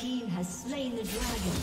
team has slain the dragon.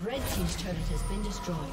Red team's turret has been destroyed.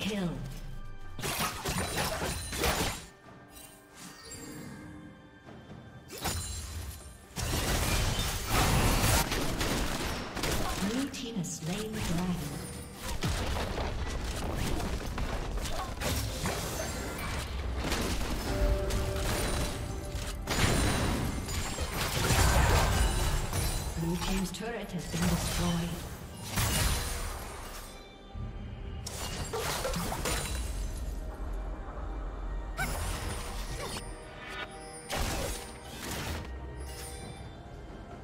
Kill. Blue team has slain the dragon. Blue team's turret has been destroyed.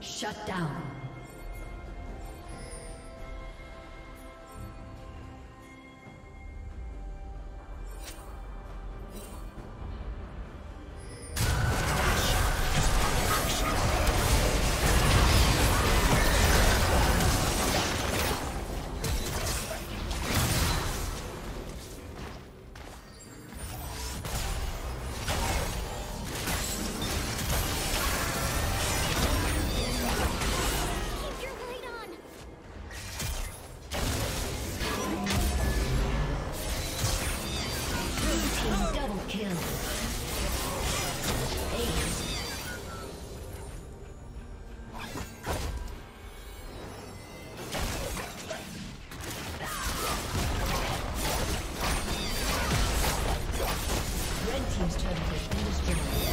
Shut down. Red team's turret has been destroyed.